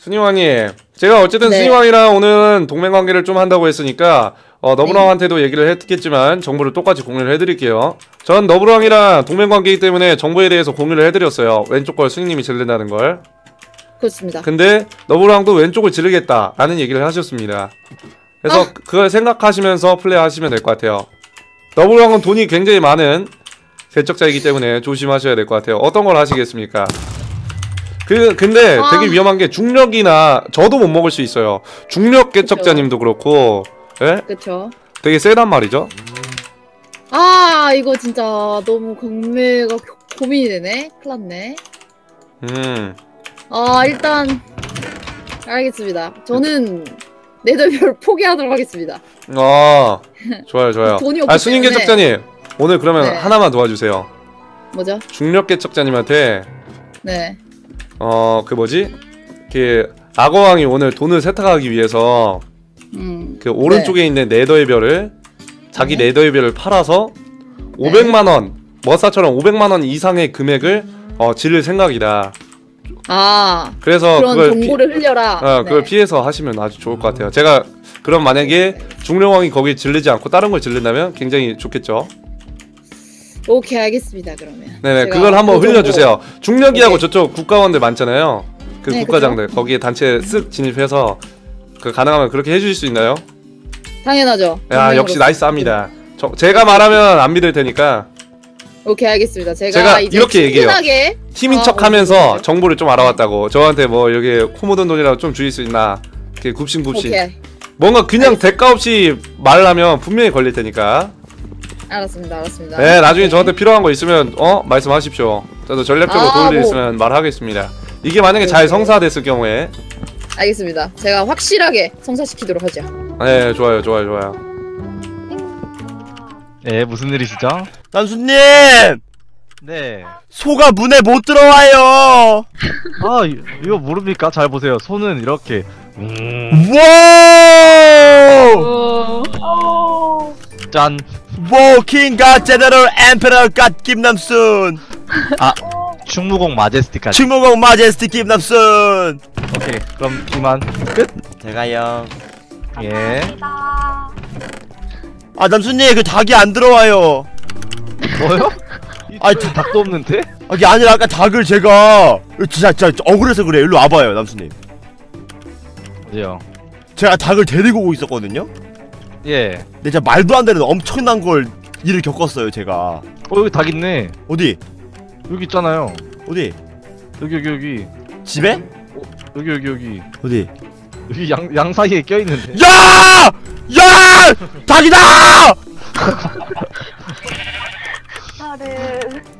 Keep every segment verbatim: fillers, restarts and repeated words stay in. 스님왕님, 제가 어쨌든 네. 스님왕이랑 오늘은 동맹관계를 좀 한다고 했으니까 어, 너브랑한테도 네. 얘기를 했겠지만 정보를 똑같이 공유를 해드릴게요. 전 너브랑이랑 동맹관계이기 때문에 정보에 대해서 공유를 해드렸어요. 왼쪽 걸 스님님이 질른다는 걸. 그렇습니다. 근데 너브랑도 왼쪽을 지르겠다 라는 얘기를 하셨습니다. 그래서 아. 그걸 생각하시면서 플레이하시면 될 것 같아요. 너브랑은 돈이 굉장히 많은 개척자이기 때문에 조심하셔야 될 것 같아요. 어떤 걸 하시겠습니까? 그, 근데 아. 되게 위험한 게 중력이나 저도 못 먹을 수 있어요. 중력 개척자님도 그렇고, 예? 그쵸. 되게 세단 말이죠. 아, 이거 진짜 너무 경매가 고민이 되네. 큰일 났네. 음. 아, 일단, 알겠습니다. 저는 네덜별 포기하도록 하겠습니다. 아, 좋아요, 좋아요. 돈이 없기 아, 스님 때문에. 개척자님, 오늘 그러면 네. 하나만 도와주세요. 뭐죠? 중력 개척자님한테, 네. 어, 그 뭐지? 그 악어왕이 오늘 돈을 세탁하기 위해서 음, 그 오른쪽에 네. 있는 네더의 별을 자기 네. 네더의 별을 팔아서 네. 오백만 원 머싸처럼 오백만 원 이상의 금액을 어, 지를 생각이다. 아, 그래서 그런 그걸 정보를 피, 흘려라. 어, 그걸 네. 피해서 하시면 아주 좋을 것 같아요. 제가 그럼 만약에 중령왕이 거기 지르지 않고 다른 걸 지른다면 굉장히 좋겠죠. 오케이, 알겠습니다. 그러면 네네, 그걸 한번 그 흘려주세요. 중력이하고 저쪽 국가원들 많잖아요. 그 네, 국가장들 그쵸? 거기에 단체 쓱 진입해서 그 가능하면 그렇게 해주실 수 있나요? 당연하죠. 야, 역시 나이스합니다. 저, 제가 말하면 안 믿을 테니까. 오케이, 알겠습니다. 제가, 제가 이제 이렇게 얘기해요. 팀인 척하면서 어, 정보를 좀 알아봤다고. 저한테 뭐 여기 코 묻은 돈이라도 좀 주실 수 있나. 이렇게 굽신굽신. 오케이. 뭔가 그냥 알겠습니다. 대가 없이 말하면 분명히 걸릴 테니까. 알았습니다, 알았습니다. 네, 나중에 오케이. 저한테 필요한 거 있으면 어? 말씀하십시오. 저도 전략적으로 아, 도울 일 뭐. 있으면 말하겠습니다. 이게 만약에 네, 잘 성사됐을 경우에 알겠습니다. 제가 확실하게 성사시키도록 하죠. 네, 좋아요, 좋아요, 좋아요. 네, 무슨 일이시죠? 단수님! 네. 소가 문에 못 들어와요! 아, 이거 모릅니까? 잘 보세요. 소는 이렇게 음... 우와! 짠! 워킹갓 제너럴 엠페럴 갓 김남순. 아, 충무공 마제스틱까지. 충무공 마제스틱 김남순. 오케이, 그럼 이만 끝. 제가요. 예. 아, 남순님 그 닭이 안 들어와요. 뭐요? 아니 닭도 없는데? 아니 아니라 아까 닭을 제가 진짜 진짜 억울해서 그래. 일로 와봐요, 남순님. 어디요? 제가 닭을 데리고 오고 있었거든요. 예. 근데 진짜 말도 안 되는 엄청난 걸 일을 겪었어요, 제가. 어, 여기 닭 있네. 어디? 여기 있잖아요. 어디? 여기 여기 여기. 집에? 어, 여기 여기 여기. 어디? 여기 양, 양 사이에 껴있는데. 야! 야! 닭이다!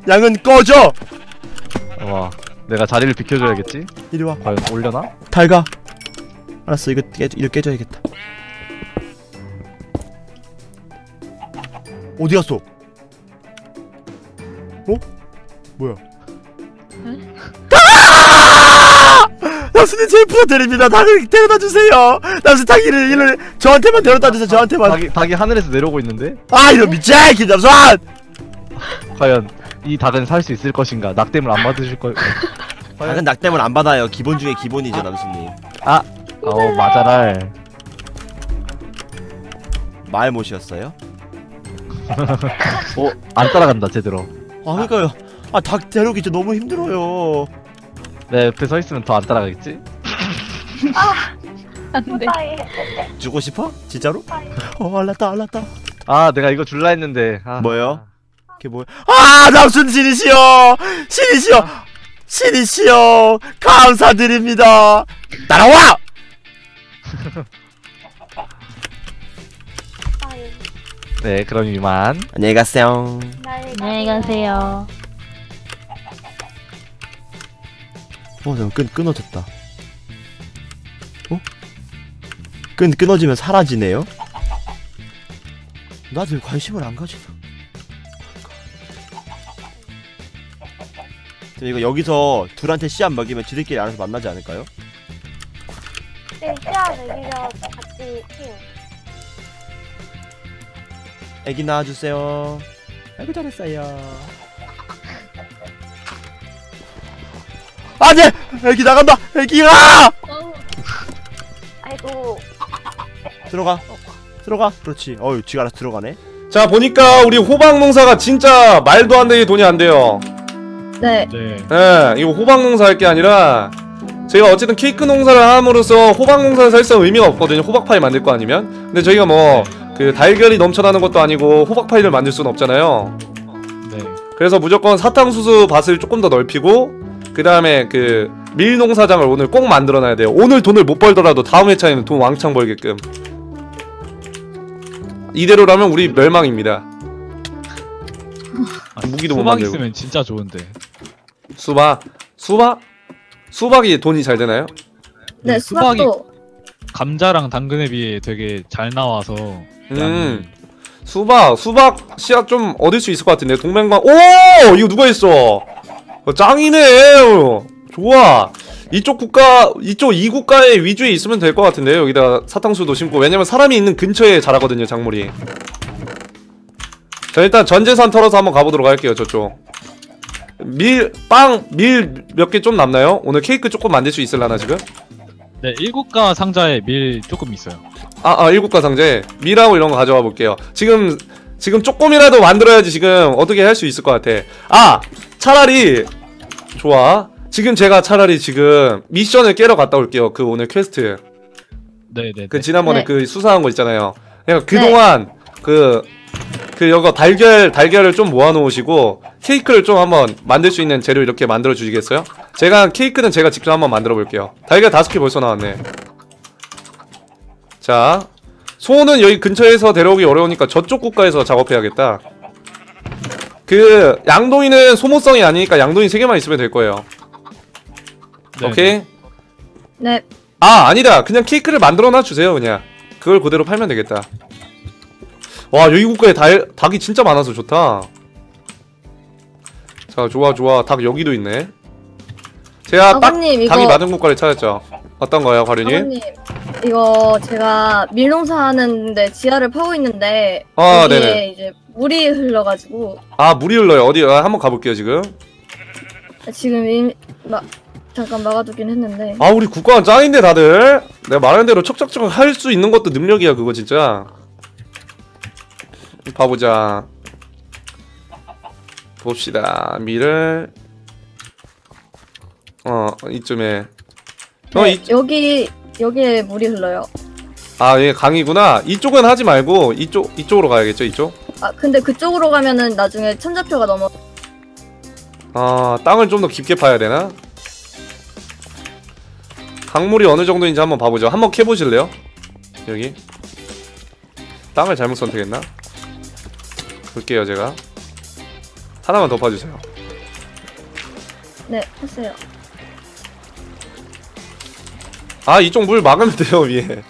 양은 꺼져! 와, 내가 자리를 비켜줘야겠지? 이리 와. 과연 올려나? 달가. 알았어, 이거 깨, 이거 깨줘야겠다. 어디 갔어? 어? 뭐야? 응? 남순이 제일 부탁드립니다. 닭을 데려다 주세요. 남순 닭이를 일로 저한테만 데려다 주세요. 저한테만. 닭이, 닭이 하늘에서 내려오고 있는데? 아, 이런 미친 김남순! 과연 이 닭은 살 수 있을 것인가? 낙댐을 안 받으실 거예요. 닭은 낙댐을 안 받아요. 기본 중에 기본이죠, 남순님. 아, 어 맞아랄. 말 못이었어요? 어? 안 따라간다 제대로. 아, 그니까요. 아, 닭 데려오기 진짜 너무 힘들어요. 내 옆에 서있으면 더 안 따라가겠지? 아! 안돼. 주고 싶어? 진짜로? 어, 알랐다 알랐다. 아, 내가 이거 줄라 했는데. 아. 뭐요? 그게 뭐야? 아, 남순 신이시여! 신이시여! 신이시여! 감사드립니다! 따라와! 네, 그럼 이만 안녕히 가세요. 안녕히 가세요. 어, 잠깐 끈 끊어졌다. 어? 끈 끊어지면 사라지네요. 나도 관심을 안 가지나. 이거 여기서 둘한테 씨앗 먹이면 지들끼리 알아서 만나지 않을까요? 네, 씨앗 먹이려 같이 키워. 애기 낳아주세요. 아이고 잘했어요. 안돼! 애기 나간다! 애기야! 오. 들어가. 들어가. 그렇지. 어유, 지가 알아서 들어가네. 자, 보니까 우리 호박농사가 진짜 말도 안 되게 돈이 안 돼요. 네. 네. 네, 이거 호박농사 할 게 아니라 저희가 어쨌든 케이크 농사를 함으로써 호박농사는 사실상 의미가 없거든요. 호박파이 만들 거 아니면. 근데 저희가 뭐 그 달걀이 넘쳐나는 것도 아니고 호박파이를 만들 수는 없잖아요. 네. 그래서 무조건 사탕수수 밭을 조금 더 넓히고 그 다음에 그 밀농사장을 오늘 꼭 만들어놔야 돼요. 오늘 돈을 못 벌더라도 다음 회차에는 돈 왕창 벌게끔. 이대로라면 우리 멸망입니다. 아, 무기도 못 만들고. 수박 있으면 진짜 좋은데. 수박, 수박, 수박이 돈이 잘 되나요? 네, 수박이 감자랑 당근에 비해 되게 잘 나와서. 음, 수박, 수박 씨앗 좀 얻을 수 있을 것 같은데. 동맹관. 오, 이거 누가 했어? 어, 짱이네. 어, 좋아. 이쪽 국가, 이쪽 이 국가의 위주에 있으면 될 것 같은데. 여기다 사탕수도 심고. 왜냐면 사람이 있는 근처에 자라거든요, 작물이. 자, 일단 전재산 털어서 한번 가보도록 할게요. 저쪽 밀, 빵, 밀 몇 개 좀 남나요? 오늘 케이크 조금 만들 수 있을라나 지금? 네, 일국가 상자에 밀 조금 있어요. 아, 아, 일국가 상자에 밀하고 이런 거 가져와 볼게요. 지금, 지금 조금이라도 만들어야지 지금 어떻게 할 수 있을 것 같아. 아! 차라리, 좋아. 지금 제가 차라리 지금 미션을 깨러 갔다 올게요. 그 오늘 퀘스트. 네네. 그 지난번에 네. 그 수상한 거 있잖아요. 그러니까 그동안 네. 그, 그 여거 달걀, 달걀을 좀 모아놓으시고 케이크를 좀 한번 만들 수 있는 재료 이렇게 만들어 주시겠어요? 제가 케이크는 제가 직접 한번 만들어 볼게요. 달걀 다섯 개 벌써 나왔네. 자, 소는 여기 근처에서 데려오기 어려우니까 저쪽 국가에서 작업해야겠다. 그 양동이는 소모성이 아니니까 양동이 세 개만 있으면 될 거예요. 네네. 오케이? 네. 아, 아니다. 그냥 케이크를 만들어놔 주세요. 그냥 그걸 그대로 팔면 되겠다. 와, 여기 국가에 달, 닭이 진짜 많아서 좋다. 자, 좋아 좋아. 닭 여기도 있네. 제가 아버님, 딱 이거... 닭이 많은 국가를 찾았죠. 어떤가요, 과륜이? 아버님, 이거 제가 밀농사하는데 지하를 파고 있는데 아, 여기에 네네. 이제 물이 흘러가지고. 아, 물이 흘러요. 어디? 아, 한번 가볼게요 지금. 아, 지금 이... 막... 잠깐 막아두긴 했는데. 아, 우리 국가는 짱인데 다들. 내가 말하는 대로 척척척 할 수 있는 것도 능력이야 그거 진짜. 봐보자. 봅시다. 미를 어 이쯤에. 어, 네, 이... 여기 여기에 물이 흘러요. 아, 여기 강이구나. 이쪽은 하지 말고 이쪽 이쪽으로 가야겠죠 이쪽. 아, 근데 그쪽으로 가면은 나중에 천자표가 넘어. 아, 땅을 좀 더 깊게 파야 되나? 강물이 어느 정도인지 한번 봐보죠. 한번 캐보실래요? 여기 땅을 잘못 선택했나? 볼게요 제가. 하나만 더 파주세요. 네, 했어요. 아, 이쪽 물 막으면 돼요 위에.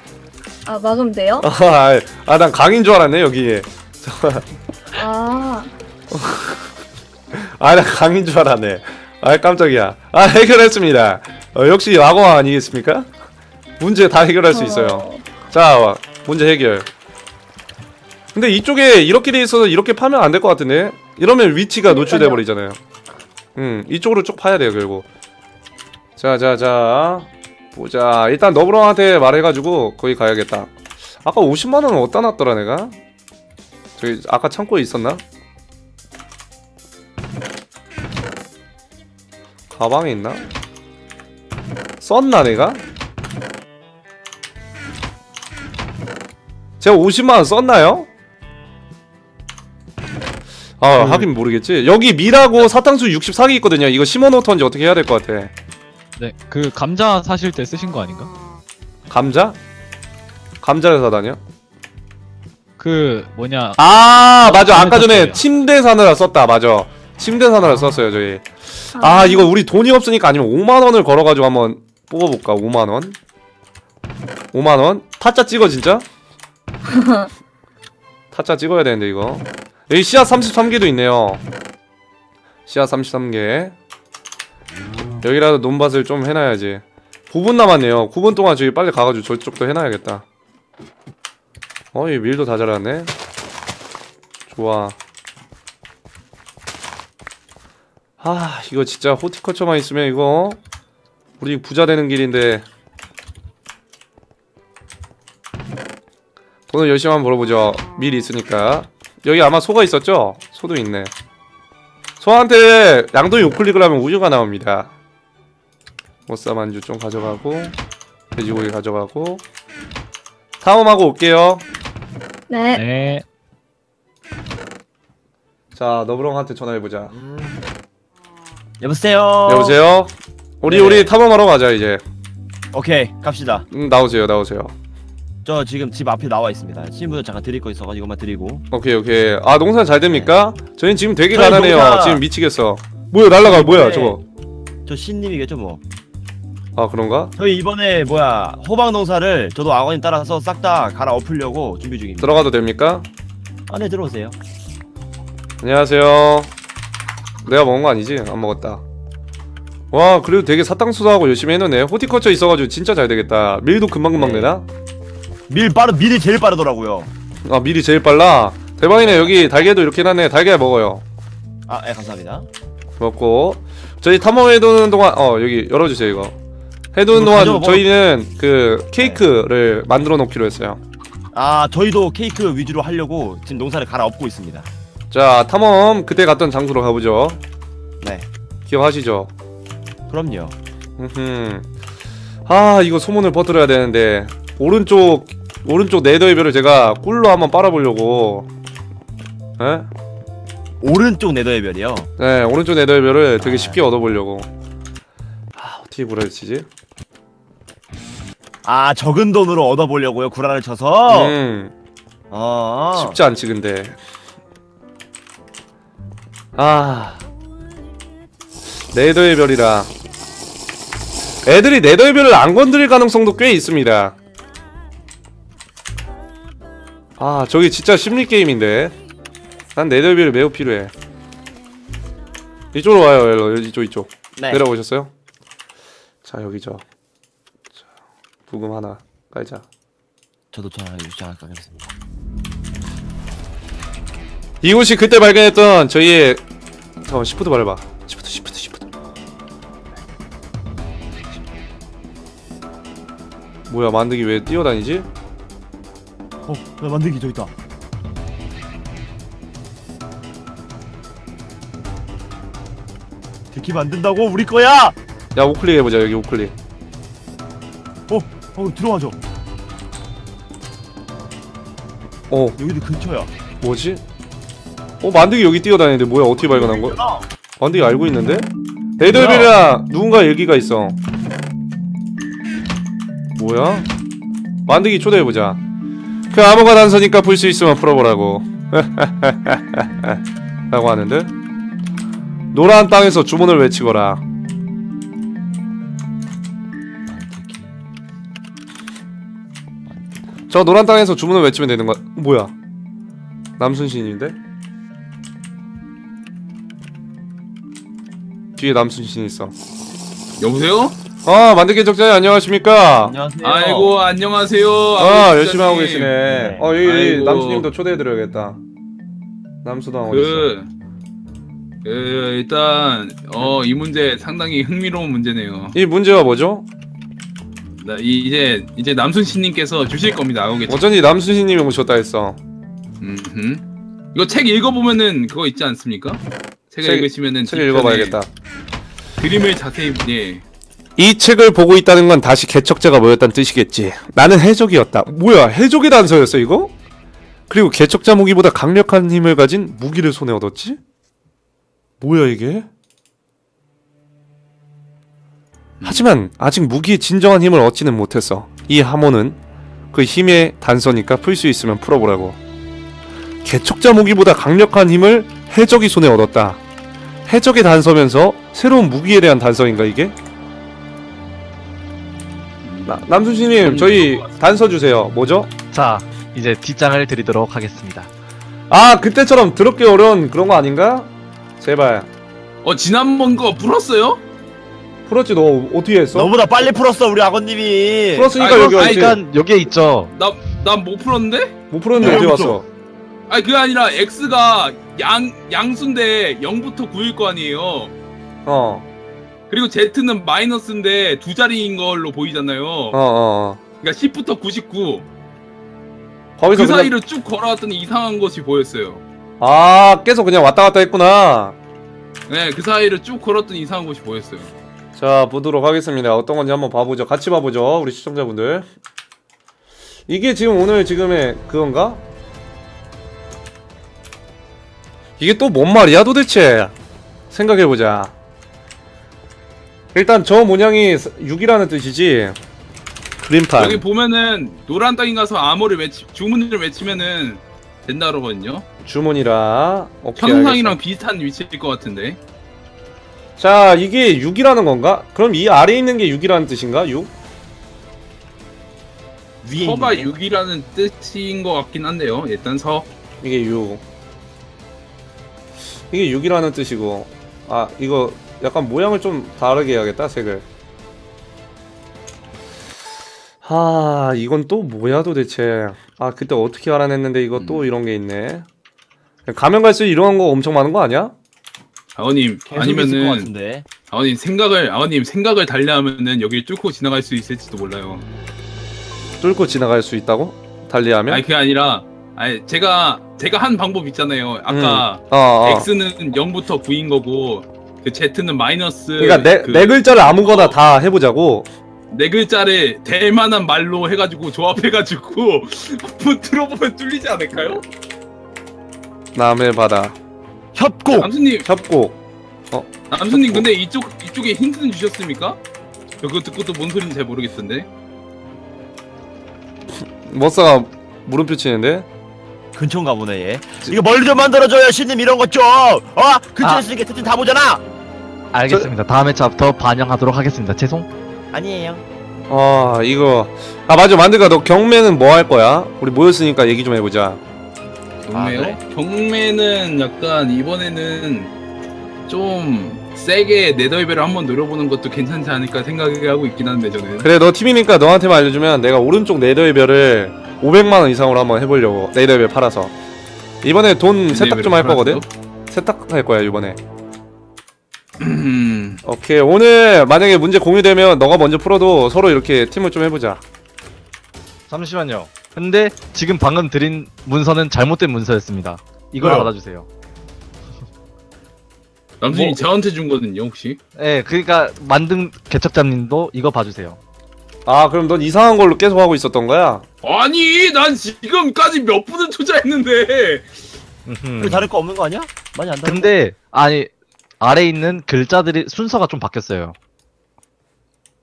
아, 막으면 돼요? 아, 아, 난 강인 줄 알았네 여기에. 아, 아, 난 강인 줄 알았네. 아, 깜짝이야. 아, 해결했습니다. 어, 역시 악어왕 아니겠습니까? 문제 다 해결할 수 있어요. 자, 문제 해결. 근데 이쪽에 이렇게 돼 있어서 이렇게 파면 안 될 것 같은데? 이러면 위치가 노출돼 버리잖아요. 음, 이쪽으로 쭉 파야 돼요 결국. 자자자 보자. 일단 너브랑한테 말해가지고 거기 가야겠다. 아까 오십만 원은 어디다 놨더라 내가? 저기 아까 창고에 있었나? 가방에 있나? 썼나 내가? 제가 오십만 원 썼나요? 아, 음. 하긴 모르겠지. 여기 밀하고 사탕수 육십사 개 있거든요. 이거 심어놓던지 어떻게 해야 될 것 같아. 네, 그 감자 사실 때 쓰신 거 아닌가? 감자? 감자를 사다니요? 그 뭐냐. 아, 맞아. 아까 전에 침대 사느라 썼다. 맞아. 침대 사느라 썼어요 저희. 아, 이거 우리 돈이 없으니까 아니면 오만 원을 걸어가지고 한번 뽑아볼까. 오만 원 오만 원 타짜 찍어 진짜? 타짜 찍어야 되는데 이거. 여기 씨앗 삼십삼 개도 있네요. 씨앗 삼십삼 개. 여기라도 논밭을 좀 해놔야지. 구 분 남았네요. 구 분 동안 저기 빨리 가가지고 저쪽도 해놔야겠다. 어이, 밀도 다 자랐네. 좋아. 아, 이거 진짜 호티커처만 있으면 이거 우리 부자 되는 길인데. 돈을 열심히 한번 벌어보죠. 밀이 있으니까. 여기 아마 소가 있었죠? 소도 있네. 소한테 양동이 우클릭을 하면 우유가 나옵니다. 모싸만주 좀 가져가고, 돼지고기 가져가고. 탐험하고 올게요. 네. 네. 자, 너브렁한테 전화해보자. 음. 여보세요. 여보세요. 우리 네. 우리 탐험하러 가자 이제. 오케이, 갑시다. 음, 나오세요, 나오세요. 저 지금 집 앞에 나와 있습니다. 신분은 잠깐 드릴 거 있어가지고 이것만 드리고. 오케이, 오케이. 아, 농사 잘 됩니까? 네. 저희는 지금 되게 가난해요. 농사... 지금 미치겠어. 뭐야, 날라가. 뭐야 저거? 저 신님이겠죠 뭐. 아, 그런가? 저희 이번에 뭐야 호박 농사를 저도 아버님 따라서 싹 다 갈아 엎으려고 준비 중입니다. 들어가도 됩니까? 아, 네, 들어오세요. 안녕하세요. 내가 먹은 거 아니지? 안 먹었다. 와, 그래도 되게 사탕수수하고 열심히 해놓네. 호티커처 있어가지고 진짜 잘 되겠다. 밀도 금방금방 네. 되나? 밀 빠르, 밀이 제일 빠르더라고요. 아, 밀이 제일 빨라? 대박이네. 여기 달걀도 이렇게 해놨네. 달걀 먹어요. 아, 예, 감사합니다. 먹고 저희 탐험 해두는 동안 어, 여기 열어주세요. 이거 해두는 동안 가져먹어. 저희는 그 케이크를 네. 만들어 놓기로 했어요. 아, 저희도 케이크 위주로 하려고 지금 농사를 갈아엎고 있습니다. 자, 탐험 그때 갔던 장소로 가보죠. 네, 기억하시죠? 그럼요. 음, 아, 이거 소문을 퍼뜨려야 되는데 오른쪽 오른쪽 네더의 별을 제가 꿀로 한번 빨아보려고. 에? 오른쪽 네더의 별이요? 네, 오른쪽 네더의 별을 되게 쉽게 아... 얻어보려고. 아, 어떻게 구라를 치지? 아, 적은 돈으로 얻어보려고요? 구라를 쳐서? 음. 아, 쉽지 않지 근데. 아, 네더의 별이라. 애들이 네더의 별을 안 건드릴 가능성도 꽤 있습니다. 아, 저기 진짜 심리게임인데. 난 네더의 별이 매우 필요해. 이쪽으로 와요. 일로, 이쪽 이쪽. 네. 내려오셨어요? 자, 여기죠. 자, 부금 하나 깔자. 저도 전화 유지할 거겠습니다. 이곳이 그때 발견했던 저희의... 잠깐만, 시프트 밟아. 시프트 시프트 시프트. 뭐야, 만득이 왜 뛰어다니지? 어, 야, 만득이 저기 있다. 들키면 안 된다고. 우리 거야! 야, 우클릭 해보자. 여기 우클릭. 어, 어, 들어가죠. 어, 여기도 근처야. 뭐지? 어, 만득이 여기 뛰어다니는데 뭐야? 어떻게 발견한 거야? 만득이 알고 있는데? 네더벨이랑 누군가 얘기가 있어. 뭐야? 만득이 초대해보자. 그 암호가 단서니까 풀 수 있으면 풀어보라고. 라고 하는데? 노란 땅에서 주문을 외치거라. 저 노란 땅에서 주문을 외치면 되는 거야. 뭐야? 남순신인데? 뒤에 남순신 있어. 여보세요? 아, 만득 개척자님 안녕하십니까? 안녕하세요. 아이고, 안녕하세요. 아, 열심히 하고 계시네. 네. 어, 여기 남순님도 초대해드려야겠다. 남수당 어딨어? 그, 그 일단 어, 이 문제 상당히 흥미로운 문제네요. 이 문제가 뭐죠? 나 이제 이제 남순신님께서 주실 겁니다. 알겠죠? 어쩐지 남순신님이 오셨다 했어. 음, 이거 책 읽어보면은 그거 있지 않습니까? 책을 읽으시면은 책을 읽어봐야겠다. 그림을 자세히. 예. 이 책을 보고 있다는 건 다시 개척자가 모였다는 뜻이겠지. 나는 해적이었다. 뭐야, 해적의 단서였어 이거? 그리고 개척자 무기보다 강력한 힘을 가진 무기를 손에 얻었지? 뭐야 이게? 하지만 아직 무기의 진정한 힘을 얻지는 못했어. 이 함호는 그 힘의 단서니까 풀 수 있으면 풀어보라고. 개척자 무기보다 강력한 힘을 해적이 손에 얻었다. 해적의 단서면서 새로운 무기에 대한 단서인가 이게? 남순신님, 저희 단서 주세요. 뭐죠? 자, 이제 뒷장을 드리도록 하겠습니다. 아, 그때처럼 더럽게 어려운 그런 거 아닌가? 제발. 어, 지난번 거 풀었어요? 풀었지. 너 어떻게 했어? 너보다 빨리 풀었어 우리 아버님이. 풀었으니까 아니, 여기 왔지. 일단 여기에 있죠. 나, 난 못 풀었는데? 못 풀었는데 어디 왔어? 아니, 그게 아니라 X가 양, 양수인데 영부터 구일 거 아니에요. 어. 그리고 Z는 마이너스인데 두 자리인 걸로 보이잖아요. 어어. 그러니까 C부터 구십구. 거기서 그 그냥... 사이를 쭉 걸어왔더니 이상한 것이 보였어요. 아, 계속 그냥 왔다 갔다 했구나. 네, 그 사이를 쭉 걸었더니 이상한 것이 보였어요. 자, 보도록 하겠습니다. 어떤 건지 한번 봐보죠. 같이 봐보죠, 우리 시청자분들. 이게 지금 오늘 지금의 그건가? 이게 또 뭔 말이야 도대체? 생각해보자. 일단 저 모양이 육이라는 뜻이지. 그림판 여기 보면은 노란 땅에 가서 암호를 외치, 주문을 외치면은 된다 그러거든요. 주문이라 오케이, 현상이랑 알겠어. 비슷한 위치일 것 같은데. 자, 이게 육이라는 건가? 그럼 이 아래에 있는 게 육이라는 뜻인가? 육? 위에 서가 육이라는 뜻인 것 같긴 한데요. 일단 서 이게 육, 이게 육이라는 뜻이고. 아, 이거 약간 모양을 좀 다르게 해야겠다, 색을. 아, 이건 또 뭐야 도대체. 아, 그때 어떻게 알아냈는데 이거. 음. 또 이런게 있네. 가면 갈수록 이런거 엄청 많은거 아니야? 아버님, 아니면은 아버님 생각을 아버님 생각을 달리하면은 여기 뚫고 지나갈 수 있을지도 몰라요. 뚫고 지나갈 수 있다고? 달리하면? 아니 그게 아니라, 아니 제가 제가 한 방법 있잖아요. 아까 음. 어, 어. X는 영부터 구인 거고 그 Z는 마이너스. 그러니까 네, 그... 네 글자를 아무거나 어. 다 해보자고. 네 글자를 될 만한 말로 해가지고 조합해가지고 한번 들어보면 뚫리지 않을까요? 남의 바다. 협곡. 남수님. 협곡. 어. 남수님 협곡. 근데 이쪽 이쪽에 힌트는 주셨습니까? 저 그거 듣고 또 뭔 소리인지 잘 모르겠던데. 머싸가 물음표 치는데? 근처인가 보네 얘. 이거 멀리 좀 만들어줘요 신님, 이런 것 좀! 어? 근처에 있으니까 대충 다 보잖아! 알겠습니다. 저... 다음 회차부터 반영하도록 하겠습니다. 죄송? 아니에요. 아, 이거... 아 맞아, 만드가 너 경매는 뭐 할 거야? 우리 모였으니까 얘기 좀 해보자. 경매요? 아, 그래? 경매는 약간 이번에는 좀... 세게 네더이베를 한번 노려보는 것도 괜찮지 않을까 생각하고 있긴 한데 저는. 그래, 너 팀이니까 너한테만 알려주면 내가 오른쪽 네더이베를 오백만 원 이상으로 한번 해보려고. 네더이베 팔아서 이번에 돈 세탁 좀 할 거거든? 세탁할 거야 이번에. 오케이, 오늘 만약에 문제 공유되면 너가 먼저 풀어도 서로 이렇게 팀을 좀 해보자. 잠시만요, 근데 지금 방금 드린 문서는 잘못된 문서였습니다. 이걸 어. 받아주세요. 남순이 뭐, 저한테 준 거는요 혹시? 예, 그러니까 만든 개척자님도 이거 봐주세요. 아, 그럼 넌 이상한 걸로 계속 하고 있었던 거야? 아니, 난 지금까지 몇 분을 투자했는데. 그 다를 거 없는 거 아니야? 많이 안 다를. 근데 거? 아니, 아래 있는 글자들이 순서가 좀 바뀌었어요.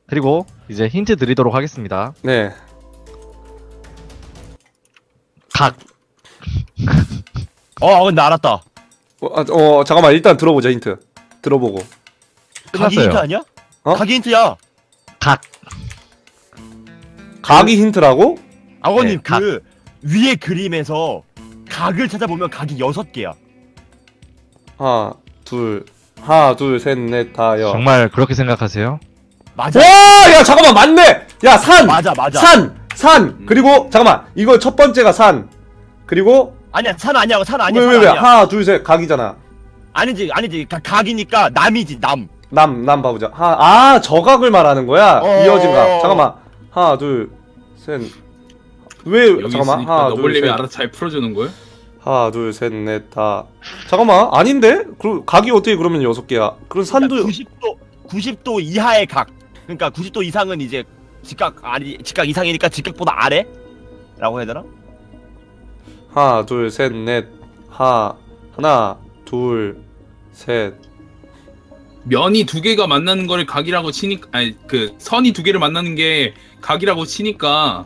그리고 이제 힌트 드리도록 하겠습니다. 네. 각. 어, 근데 알았다. 어, 어, 잠깐만, 일단 들어보자, 힌트. 들어보고. 각이 끝났어요. 힌트 아니야? 어? 각이 힌트야! 각. 각이 힌트라고? 아버님, 네, 그, 위에 그림에서 각을 찾아보면 각이 여섯 개야. 하나, 둘, 하나, 둘, 셋, 넷, 다, 여. 정말 그렇게 생각하세요? 맞아. 와! 야, 잠깐만, 맞네! 야, 산! 맞아, 맞아. 산! 산! 음. 그리고, 잠깐만, 이거 첫 번째가 산. 그리고, 아니야, 산 아니야, 산 아니야. 왜, 왜, 왜? 하나, 둘, 셋, 각이잖아. 아니지, 아니지. 가, 각이니까 남이지, 남. 남, 남 봐보자. 하, 아, 저각을 말하는 거야? 어... 이어진 각. 잠깐만. 하나, 둘, 셋. 왜, 잠깐만. 하나, 둘, 셋. 너블님이 알아서 잘 풀어주는 거야? 하나, 둘, 셋, 넷, 다. 잠깐만, 아닌데? 그, 각이 어떻게 그러면 여섯 개야? 그럼 산도. 구십 도, 구십 도 이하의 각. 그러니까 구십 도 이상은 이제 직각, 아니, 직각 이상이니까 직각보다 아래? 라고 해야 되나? 하나, 둘, 셋, 넷, 하, 하나, 둘, 셋. 면이 두 개가 만나는 거를 각이라고 치니까, 아니, 그, 선이 두 개를 만나는 게 각이라고 치니까,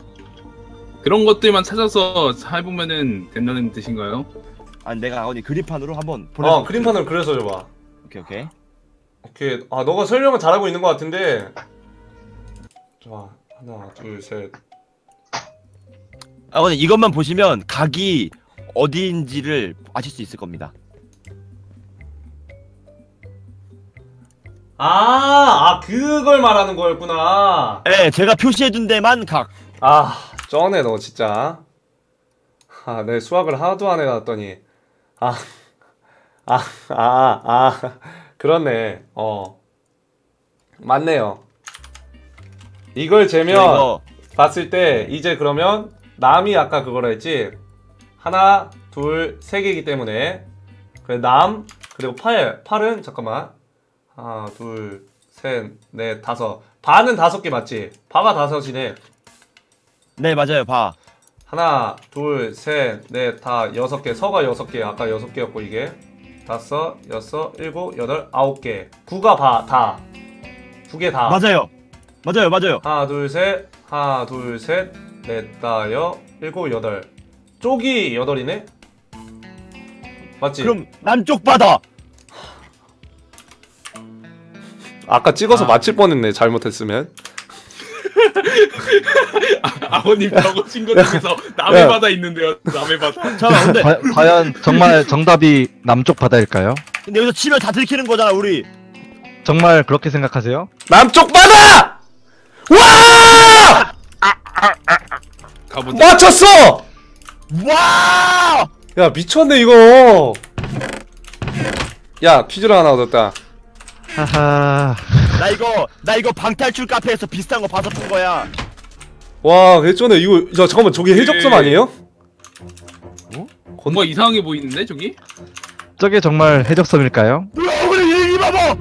그런 것들만 찾아서 해보면은 된다는 뜻인가요? 아니, 내가 어디 그림판으로 한번 보내줘. 아, 그림판으로 그려서 줘봐. 오케이, 오케이. 오케이. 아, 너가 설명을 잘하고 있는 것 같은데. 좋아. 하나, 둘, 셋. 아버님, 이것만 보시면 각이 어디인지를 아실 수 있을 겁니다. 아, 아 그걸 말하는 거였구나. 네, 제가 표시해둔 데만 각. 아, 쩌네 너 진짜. 아, 내 수학을 하나도 안 해놨더니. 아, 아, 아, 아, 그렇네. 어, 맞네요. 이걸 재면 봤을 때 이제 그러면 남이 아까 그거라 했지. 하나, 둘, 세 개이기 때문에. 그래, 남, 그리고 팔. 팔은, 잠깐만. 하나, 둘, 셋, 넷, 다섯. 바는 다섯 개 맞지? 바가 다섯이네. 네, 맞아요, 바. 하나, 둘, 셋, 넷, 다 여섯 개. 서가 여섯 개. 아까 여섯 개였고, 이게. 다섯, 여섯, 일곱, 여덟, 아홉 개. 구가 바, 다. 두 개 다. 맞아요. 맞아요, 맞아요. 하나, 둘, 셋. 하나, 둘, 셋. 넷, 다, 여, 일곱, 여덟. 쪽이 여덟이네? 맞지? 그럼 남쪽 바다! 아까 찍어서 아. 맞힐 뻔했네, 잘못했으면. 아, 아버님 저거 친구 중에서 남해 바다 있는데요. 남해 바다. 자, 근데 과, 과연 정말 정답이 남쪽 바다일까요? 근데 여기서 치면 다 들키는 거잖아, 우리. 정말 그렇게 생각하세요? 남쪽 바다! 와! 아, 아, 아, 아. 맞췄어! 와! 야, 미쳤네 이거. 야, 퀴즈를 하나 얻었다. 하하. 나 이거 나 이거 방탈출 카페에서 비슷한 거 봐서 푼 거야. 와, 개쩌네 이거. 야, 잠깐만, 저기 해적섬 아니에요? 어? 건... 뭐 이상하게 보이는데 저기? 저게 정말 해적섬일까요? 으아, 우리 이 봐봐.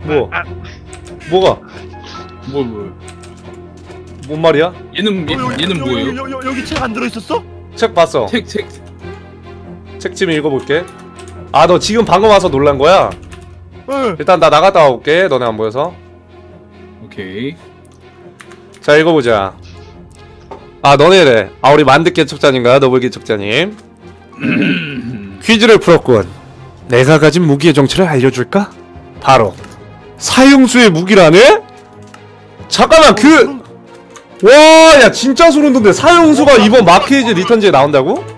뭐? 아, 아. 뭐가? 뭘 뭘? 뭔 말이야? 얘는 얘, 어, 여기, 얘는 여기, 뭐예요? 여기, 여기, 여기 책 안 들어 있었어? 책 봤어. 책 책. 책 좀 읽어볼게. 아, 너 지금 방금 와서 놀란 거야? 응. 일단 나 나갔다 와볼게. 너네 안 보여서. 오케이. 자, 읽어보자. 아, 너네래. 아, 우리 만득 개척자님과 너블 개척자님. 퀴즈를 풀었군. 내가 가진 무기의 정체를 알려줄까? 바로 사형수의 무기라네? 잠깐만, 그... 와, 야 진짜 소름 돋네. 사형수가 이번 마크이즈 리턴즈에 나온다고?